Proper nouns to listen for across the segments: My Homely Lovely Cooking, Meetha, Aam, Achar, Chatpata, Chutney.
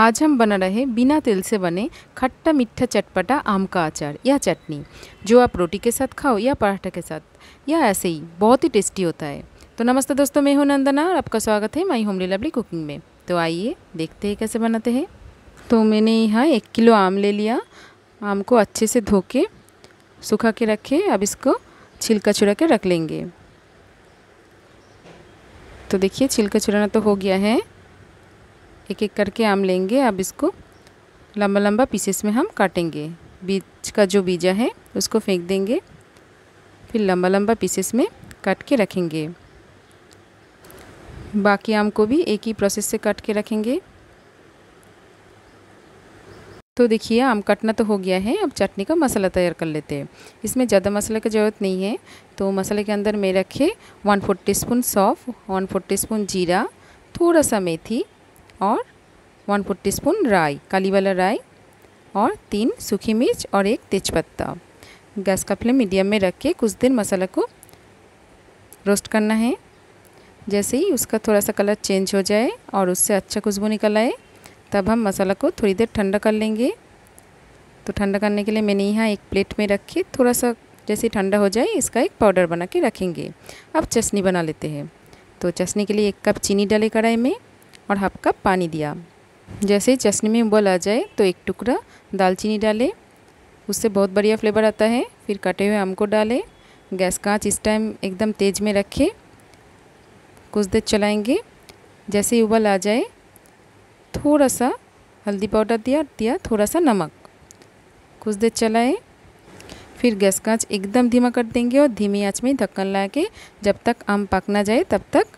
आज हम बना रहे बिना तेल से बने खट्टा मीठा चटपटा आम का अचार या चटनी, जो आप रोटी के साथ खाओ या पराठा के साथ या ऐसे ही बहुत ही टेस्टी होता है। तो नमस्ते दोस्तों, मैं हूं नंदना और आपका स्वागत है माई होमली लवली कुकिंग में। तो आइए देखते हैं कैसे बनाते हैं। तो मैंने यहाँ 1 किलो आम ले लिया। आम को अच्छे से धो के सूखा के रखे। अब इसको छिलका छुड़ा के रख लेंगे। तो देखिए छिलका छुड़ाना तो हो गया है। एक एक करके आम लेंगे। अब इसको लंबा लंबा पीसेस में हम काटेंगे। बीज का जो बीजा है उसको फेंक देंगे, फिर लंबा लंबा पीसेस में काट के रखेंगे। बाकी आम को भी एक ही प्रोसेस से काट के रखेंगे। तो देखिए आम काटना तो हो गया है। अब चटनी का मसाला तैयार कर लेते हैं। इसमें ज़्यादा मसाले की ज़रूरत नहीं है। तो मसाले के अंदर मैं रखे 1/4 टीस्पून सौंफ, 1/4 टीस्पून जीरा, थोड़ा सा मेथी और 1/4 टीस्पून राई, काली वाला राई और 3 सूखी मिर्च और 1 तेज़पत्ता। गैस का फ्लेम मीडियम में रख के कुछ देर मसाला को रोस्ट करना है। जैसे ही उसका थोड़ा सा कलर चेंज हो जाए और उससे अच्छा खुशबू निकल आए, तब हम मसाला को थोड़ी देर ठंडा कर लेंगे। तो ठंडा करने के लिए मैंने यहाँ एक प्लेट में रखी। थोड़ा सा जैसे ही ठंडा हो जाए इसका एक पाउडर बना के रखेंगे। अब चटनी बना लेते हैं। तो चटनी के लिए 1 कप चीनी डाले कढ़ाई में और 1/2 कप पानी दिया। जैसे ही चटनी में उबाल आ जाए तो 1 टुकड़ा दालचीनी डालें, उससे बहुत बढ़िया फ्लेवर आता है। फिर कटे हुए आम को डालें। गैस का आँच इस टाइम एकदम तेज़ में रखें। कुछ देर चलाएँगे। जैसे ही उबाल आ जाए थोड़ा सा हल्दी पाउडर दिया, थोड़ा सा नमक, कुछ देर चलाएं। फिर गैस का आँच एकदम धीमा कर देंगे और धीमी आँच में ढक्कन लगा के जब तक आम पक ना जाए तब तक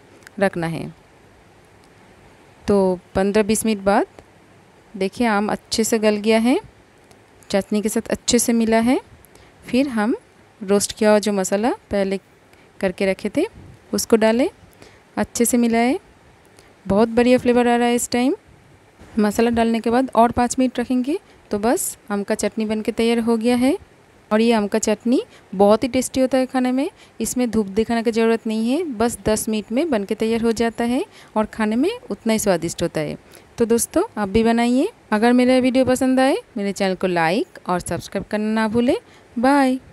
रखना है। तो 15-20 मिनट बाद देखिए आम अच्छे से गल गया है, चटनी के साथ अच्छे से मिला है। फिर हम रोस्ट किया हुआ जो मसाला पहले करके रखे थे उसको डालें, अच्छे से मिलाएं। बहुत बढ़िया फ्लेवर आ रहा है इस टाइम। मसाला डालने के बाद और 5 मिनट रखेंगे। तो बस आम का चटनी बनके तैयार हो गया है। और ये आम का चटनी बहुत ही टेस्टी होता है खाने में। इसमें धूप दिखाने की ज़रूरत नहीं है, बस 10 मिनट में बनके तैयार हो जाता है और खाने में उतना ही स्वादिष्ट होता है। तो दोस्तों आप भी बनाइए। अगर मेरा वीडियो पसंद आए मेरे चैनल को लाइक और सब्सक्राइब करना ना भूलें। बाय।